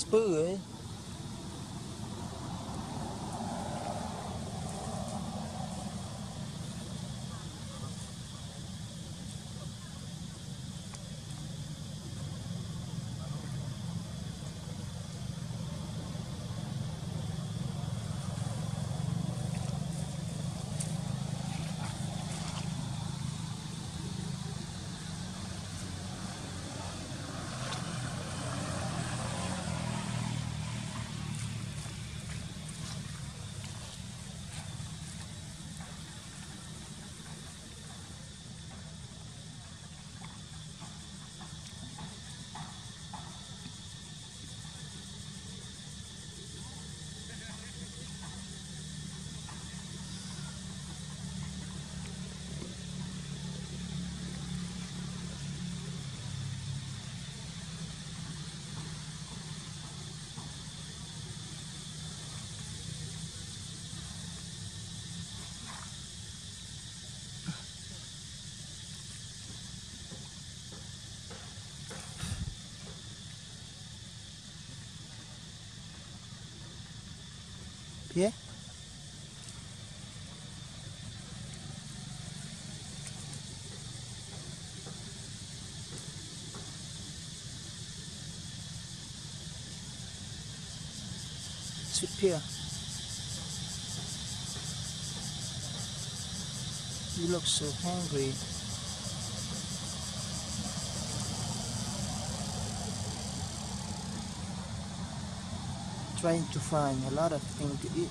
spool. Yeah. It's pure. You look so hungry. Trying to find a lot of things to eat.